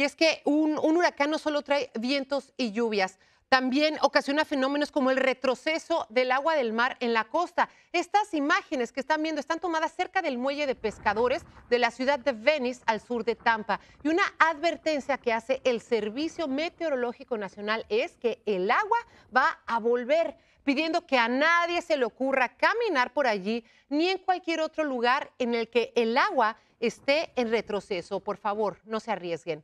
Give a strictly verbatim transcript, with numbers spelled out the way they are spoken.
Y es que un, un huracán no solo trae vientos y lluvias, también ocasiona fenómenos como el retroceso del agua del mar en la costa. Estas imágenes que están viendo están tomadas cerca del muelle de pescadores de la ciudad de Venice, al sur de Tampa. Y una advertencia que hace el Servicio Meteorológico Nacional es que el agua va a volver, pidiendo que a nadie se le ocurra caminar por allí ni en cualquier otro lugar en el que el agua esté en retroceso. Por favor, no se arriesguen.